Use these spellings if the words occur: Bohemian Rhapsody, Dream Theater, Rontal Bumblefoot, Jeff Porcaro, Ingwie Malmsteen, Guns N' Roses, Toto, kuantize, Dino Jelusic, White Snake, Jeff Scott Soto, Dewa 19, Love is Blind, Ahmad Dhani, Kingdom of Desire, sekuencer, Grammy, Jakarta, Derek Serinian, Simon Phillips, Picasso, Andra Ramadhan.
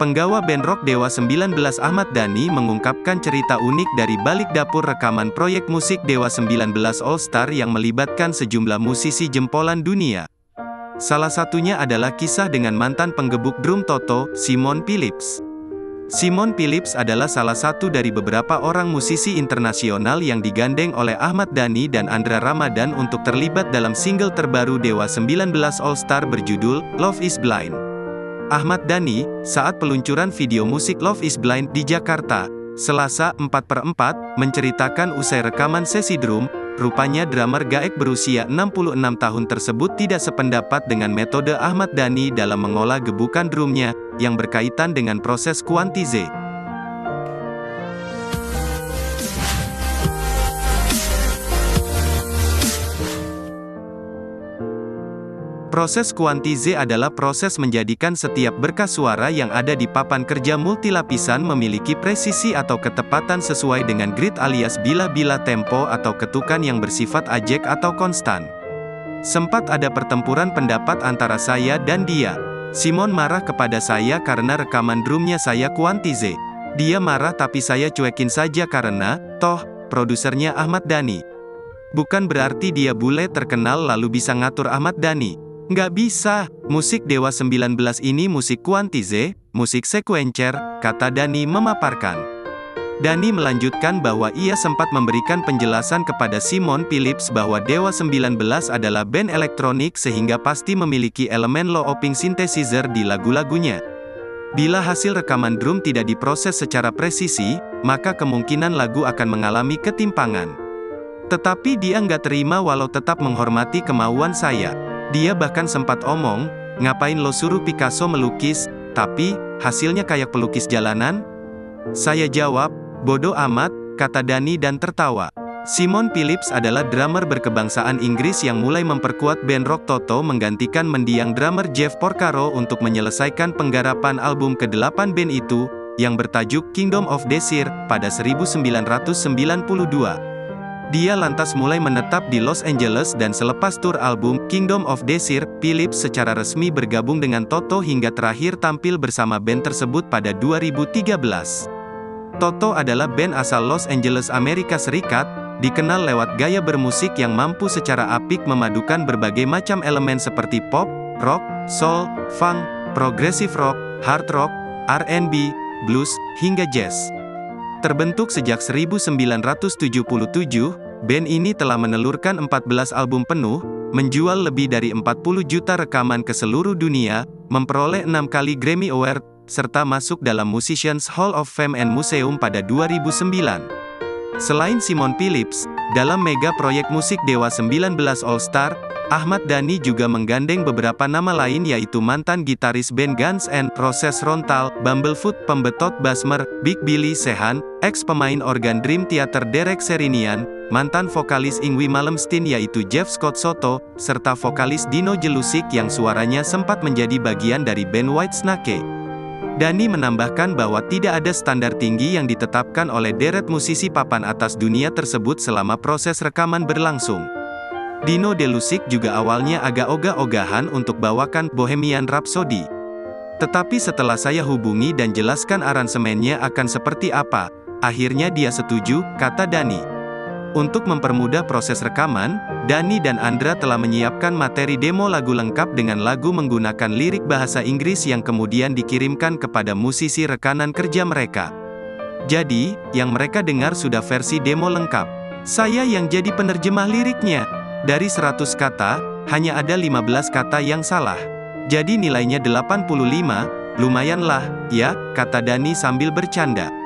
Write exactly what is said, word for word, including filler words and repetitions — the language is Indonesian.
Penggawa band rock Dewa sembilan belas Ahmad Dhani mengungkapkan cerita unik dari balik dapur rekaman proyek musik Dewa sembilan belas All Star yang melibatkan sejumlah musisi jempolan dunia. Salah satunya adalah kisah dengan mantan penggebuk drum Toto, Simon Phillips. Simon Phillips adalah salah satu dari beberapa orang musisi internasional yang digandeng oleh Ahmad Dhani dan Andra Ramadhan untuk terlibat dalam single terbaru Dewa sembilan belas All Star berjudul Love is Blind. Ahmad Dhani, saat peluncuran video musik Love is Blind di Jakarta, Selasa empat per empat, menceritakan usai rekaman sesi drum, rupanya drummer gaek berusia enam puluh enam tahun tersebut tidak sependapat dengan metode Ahmad Dhani dalam mengolah gebukan drumnya, yang berkaitan dengan proses kuantize. Proses kuantize adalah proses menjadikan setiap berkas suara yang ada di papan kerja multilapisan memiliki presisi atau ketepatan sesuai dengan grid alias bila-bila tempo atau ketukan yang bersifat ajek atau konstan. Sempat ada pertempuran pendapat antara saya dan dia. Simon marah kepada saya karena rekaman drumnya saya kuantize. Dia marah tapi saya cuekin saja karena, toh, produsernya Ahmad Dhani. Bukan berarti dia bule terkenal lalu bisa ngatur Ahmad Dhani. Nggak bisa, musik Dewa sembilan belas ini musik kuantize, musik sekuencer, kata Dhani memaparkan. Dhani melanjutkan bahwa ia sempat memberikan penjelasan kepada Simon Phillips bahwa Dewa sembilan belas adalah band elektronik sehingga pasti memiliki elemen low-oping synthesizer di lagu-lagunya. Bila hasil rekaman drum tidak diproses secara presisi, maka kemungkinan lagu akan mengalami ketimpangan. Tetapi dia nggak terima walau tetap menghormati kemauan saya. Dia bahkan sempat omong, ngapain lo suruh Picasso melukis, tapi, hasilnya kayak pelukis jalanan? Saya jawab, bodoh amat, kata Dhani dan tertawa. Simon Phillips adalah drummer berkebangsaan Inggris yang mulai memperkuat band rock Toto menggantikan mendiang drummer Jeff Porcaro untuk menyelesaikan penggarapan album kedelapan band itu, yang bertajuk Kingdom of Desire, pada seribu sembilan ratus sembilan puluh dua. Dia lantas mulai menetap di Los Angeles dan selepas tur album, Kingdom of Desire, Phillips secara resmi bergabung dengan Toto hingga terakhir tampil bersama band tersebut pada dua ribu tiga belas. Toto adalah band asal Los Angeles, Amerika Serikat, dikenal lewat gaya bermusik yang mampu secara apik memadukan berbagai macam elemen seperti pop, rock, soul, funk, progressive rock, hard rock, R and B, blues, hingga jazz. Terbentuk sejak seribu sembilan ratus tujuh puluh tujuh, band ini telah menelurkan empat belas album penuh, menjual lebih dari empat puluh juta rekaman ke seluruh dunia, memperoleh enam kali Grammy Award, serta masuk dalam Musicians Hall of Fame and Museum pada dua ribu sembilan. Selain Simon Phillips, dalam mega proyek musik Dewa sembilan belas All Star, Ahmad Dhani juga menggandeng beberapa nama lain yaitu mantan gitaris band Guns N' Roses Rontal Bumblefoot, pembetot Basmer Big Billy Sehan, ex-pemain organ Dream Theater Derek Serinian, mantan vokalis Ingwie Malmsteen yaitu Jeff Scott Soto, serta vokalis Dino Jelusic yang suaranya sempat menjadi bagian dari band White Snake. Dhani menambahkan bahwa tidak ada standar tinggi yang ditetapkan oleh deret musisi papan atas dunia tersebut selama proses rekaman berlangsung. Dino Jelusic juga awalnya agak ogah-ogahan untuk bawakan Bohemian Rhapsody. Tetapi setelah saya hubungi dan jelaskan aransemennya akan seperti apa, akhirnya dia setuju, kata Dhani. Untuk mempermudah proses rekaman, Dhani dan Andra telah menyiapkan materi demo lagu lengkap dengan lagu menggunakan lirik bahasa Inggris yang kemudian dikirimkan kepada musisi rekanan kerja mereka. Jadi, yang mereka dengar sudah versi demo lengkap. Saya yang jadi penerjemah liriknya. Dari seratus kata, hanya ada lima belas kata yang salah. Jadi nilainya delapan puluh lima, lumayanlah, ya, kata Dhani sambil bercanda.